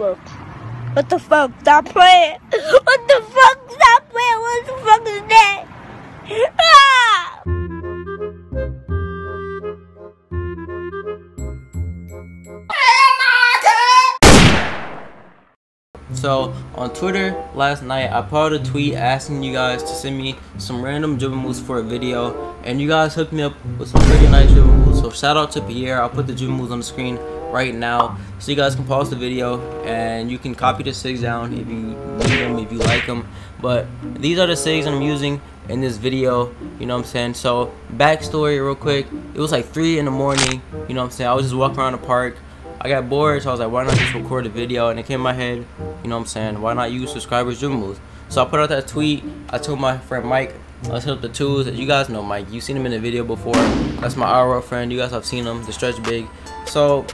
fuck? What the fuck? Stop playing! What the fuck? Stop playing! What the fuck is that? Ah! So on Twitter last night, I put out a tweet asking you guys to send me some random dribble moves for a video, and you guys hooked me up with some pretty nice dribble moves. So shout out to Pierre. I'll put the dribble moves on the screen right now, so you guys can pause the video and you can copy the SIGs down if you need them, if you like them. But these are the SIGs I'm using in this video, you know what I'm saying? So backstory real quick, it was like 3 in the morning, you know what I'm saying? I was just walking around the park. I got bored, so I was like, why not just record a video? And it came in my head, you know what I'm saying, why not use subscribers' dribble moves? So I put out that tweet. I told my friend Mike, let's hit up the tools. You guys know Mike, you've seen him in the video before. That's my IRL friend, you guys have seen him, the stretch big. So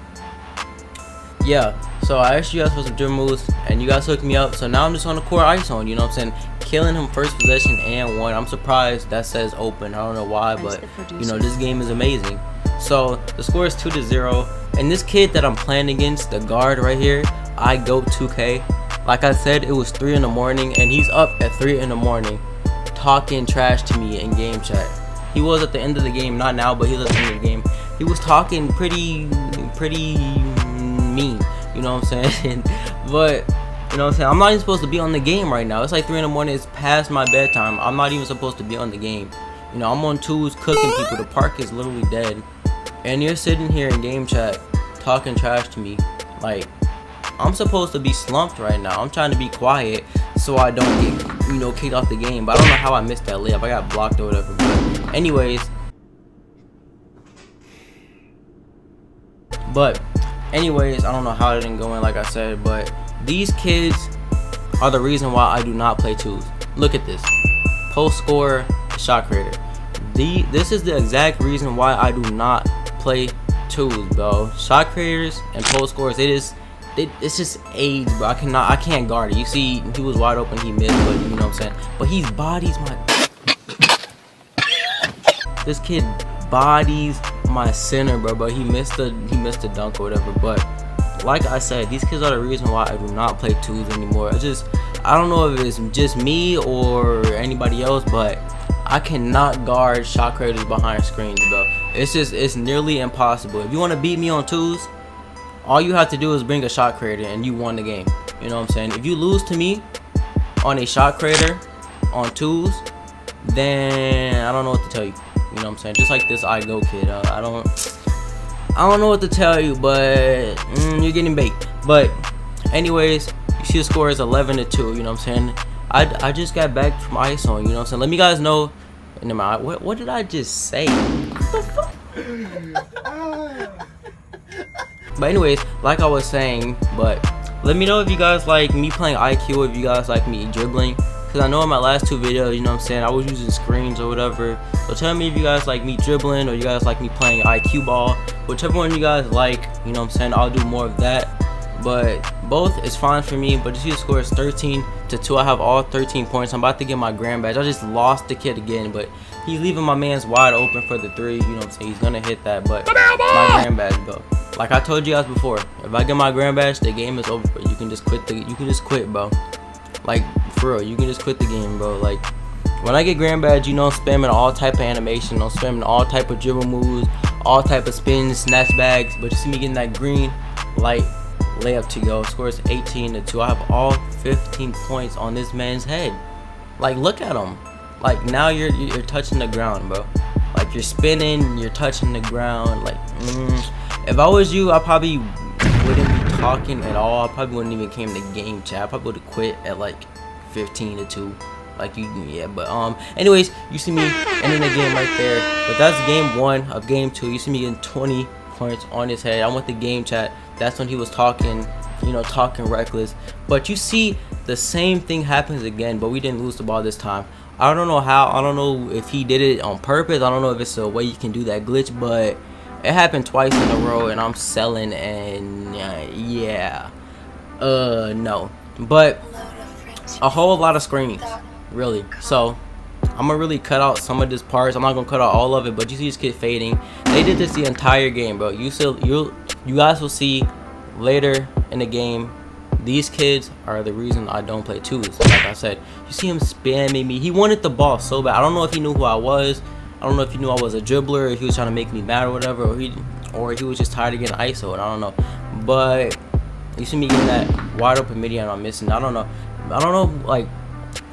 yeah, so I asked you guys for some dribble moves and you guys hooked me up. So now I'm just on the core ice on, you know what I'm saying? Killing him first possession and one. I'm surprised that says open. I don't know why, but you know, this game is amazing. So the score is 2-0. And this kid that I'm playing against, the guard right here, I go 2K. Like I said, it was 3 in the morning, and he's up at 3 in the morning talking trash to me in game chat. He was at the end of the game, not now, but he was at the end of the game. He was talking pretty mean, you know what I'm saying? But, you know what I'm saying? I'm not even supposed to be on the game right now. It's like 3 in the morning. It's past my bedtime. I'm not even supposed to be on the game. You know, I'm on twos cooking people. The park is literally dead. And you're sitting here in game chat talking trash to me. Like, I'm supposed to be slumped right now. I'm trying to be quiet so I don't get, you know, kicked off the game. But I don't know how I missed that layup. I got blocked or whatever. But anyways, I don't know how it didn't go in, like I said. But these kids are the reason why I do not play twos. Look at this. Post scorer, shot creator. This is the exact reason why I do not play twos, bro. Shot creators and post scorers, it's just age, bro. I can't guard it. You see, he was wide open, he missed, but you know what I'm saying. But he bodies my. This kid bodies my center, bro. But he missed the dunk or whatever. But like I said, these kids are the reason why I do not play twos anymore. I don't know if it's just me or anybody else, but I cannot guard shot creators behind screens, bro. It's nearly impossible. If you want to beat me on twos, all you have to do is bring a shot creator and you won the game. You know what I'm saying? If you lose to me on a shot creator on twos, then I don't know what to tell you. You know what I'm saying? Just like this I go kid. I don't know what to tell you, but you're getting baked. But anyways, you see the score is 11-2, you know what I'm saying? I just got back from ice on, you know what I'm saying? Let me guys know. Never mind. What did I just say? But anyways, like I was saying, but let me know if you guys like me playing IQ, if you guys like me dribbling. Because I know in my last 2 videos, you know what I'm saying, I was using screens or whatever. So tell me if you guys like me dribbling or you guys like me playing IQ ball. Whichever one you guys like, you know what I'm saying, I'll do more of that. But both is fine for me. But you see the score is 13-2. I have all 13 points. I'm about to get my grand badge. I just lost the kid again, but he's leaving my man's wide open for the 3. You know what I'm saying? He's gonna hit that, but my grand badge though. Like I told you guys before, if I get my grand badge, the game is over. You can just quit bro. Like for real, you can just quit the game, bro. Like when I get grand badge, you know, spamming all type of animation, I'm spamming all type of dribble moves, all type of spins, snatchbacks. But you see me getting that green light. Layup to go. Scores 18-2. I have all 15 points on this man's head. Like, look at him. Like, now you're touching the ground, bro. Like, you're spinning, you're touching the ground. Like, if I was you, I probably wouldn't be talking at all. I probably wouldn't even came to game chat. I probably would have quit at like 15-2. Like, yeah, but anyways, you see me ending the game right there. But that's game 1 of game 2. You see me getting 20 points on his head. I went to game chat. That's when he was talking, you know, talking reckless. But you see the same thing happens again, but we didn't lose the ball this time. I don't know how. I don't know if he did it on purpose. I don't know if it's a way you can do that glitch, but it happened twice in a row and I'm selling and yeah. No. But a whole lot of screens, really. So I'm gonna really cut out some of this parts. I'm not gonna cut out all of it, but you see this kid fading. They did this the entire game, bro. You guys will see later in the game These kids are the reason I don't play twos. Like I said, you see him spamming me. He wanted the ball so bad. I don't know if he knew who I was. I don't know if he knew I was a dribbler, if he was trying to make me mad or whatever, or he was just tired of getting ISO, and I don't know. But you see me getting that wide open midi and I'm missing. I don't know, like,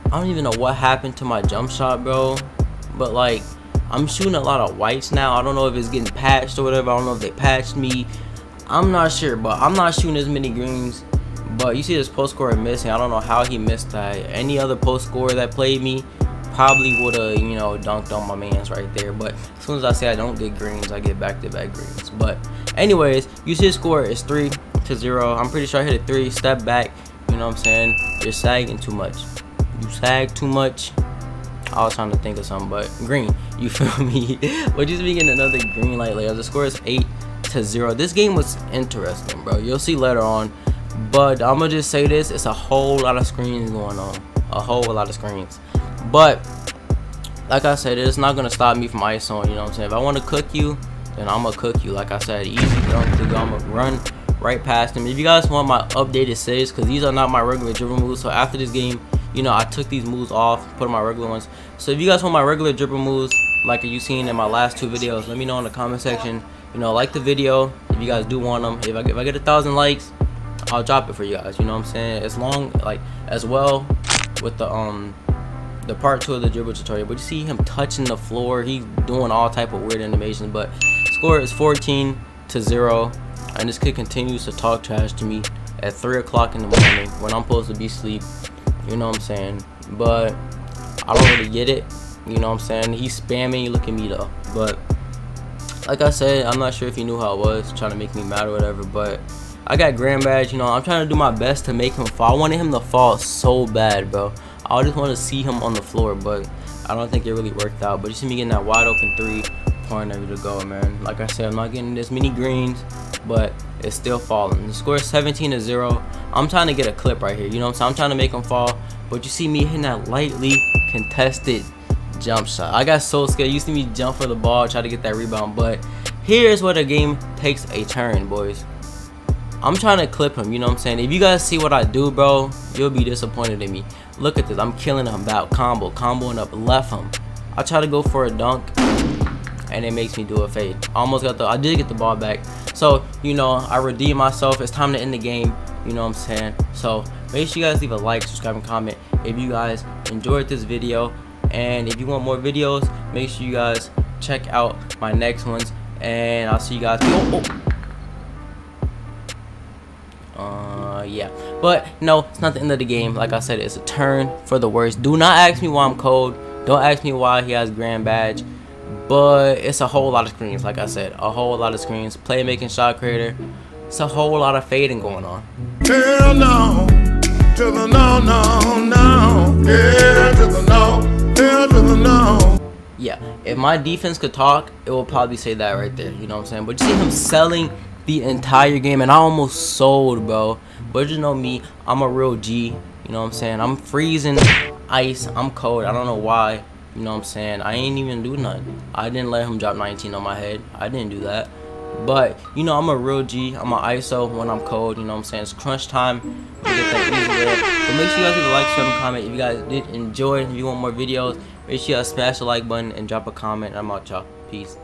I don't even know what happened to my jump shot, bro. But like, I'm shooting a lot of whites now. I don't know if it's getting patched or whatever. I don't know if they patched me. I'm not sure, but I'm not shooting as many greens. But you see this post scorer missing. I don't know how he missed that. Any other post scorer that played me probably would have, you know, dunked on my man's right there. But as soon as I say I don't get greens, I get back-to-back greens. But anyways, you see the score is 3-0. I'm pretty sure I hit a 3. Step back. You know what I'm saying? You're sagging too much. You sag too much. I was trying to think of something, but green. You feel me? But just be getting another green light later. The score is 8-0. This game was interesting, bro. You'll see later on. But I'm gonna just say this: it's a whole lot of screens going on, a whole lot of screens. But like I said, it's not gonna stop me from ISOing. You know what I'm saying? If I want to cook you, then I'm gonna cook you. Like I said, easy dunk to go. I'm gonna run right past him. If you guys want my updated saves, because these are not my regular dribble moves. So after this game, you know, I took these moves off, put in my regular ones. So if you guys want my regular dribble moves, like you've seen in my last two videos, let me know in the comment section. You know, like the video if you guys do want them. If I get 1,000 likes, I'll drop it for you guys. You know what I'm saying? As long, like, as well with the part 2 of the dribble tutorial. But you see him touching the floor. He's doing all type of weird animations. But score is 14-0, and this kid continues to talk trash to me at 3 o'clock in the morning when I'm supposed to be asleep. You know what I'm saying? But I don't really get it. You know what I'm saying? He's spamming. Look at me though. But like I said, I'm not sure if he knew how I was, trying to make me mad or whatever. But I got grand badge. You know, I'm trying to do my best to make him fall. I wanted him to fall so bad, bro. I just want to see him on the floor, but I don't think it really worked out. But you see me getting that wide open 3-pointer to go, man. Like I said, I'm not getting as many greens, but it's still falling. The score is 17-0. I'm trying to get a clip right here. You know what I'm saying? I'm trying to make him fall, but you see me hitting that lightly contested jump shot. I got so scared. You see me jump for the ball, try to get that rebound, but here's where the game takes a turn, boys. I'm trying to clip him, you know what I'm saying? If you guys see what I do, bro, you'll be disappointed in me. Look at this. I'm killing him about comboing up, left him. I try to go for a dunk, and it makes me do a fade. I did get the ball back. So, you know, I redeem myself. It's time to end the game, you know what I'm saying? So, make sure you guys leave a like, subscribe, and comment if you guys enjoyed this video. And if you want more videos, make sure you guys check out my next ones. And I'll see you guys. Yeah, but no, it's not the end of the game. Like I said, it's a turn for the worst. Do not ask me why I'm cold. Don't ask me why he has grand badge. But it's a whole lot of screens. Like I said, a whole lot of screens. Playmaking, shot creator. It's a whole lot of fading going on. Yeah, if my defense could talk, it will probably say that right there. You know what I'm saying? But you see him selling the entire game, and I almost sold, bro. But you know me, I'm a real G. You know what I'm saying? I'm freezing ice. I'm cold. I don't know why. You know what I'm saying? I ain't even do nothing. I didn't let him drop 19 on my head. I didn't do that. But you know, I'm a real G. I'm an ISO when I'm cold. You know what I'm saying? It's crunch time. We get that easy there. But make sure you guys leave a like, share, and comment if you guys did enjoy. If you want more videos, make sure you guys smash the like button and drop a comment. I'm out, y'all. Peace.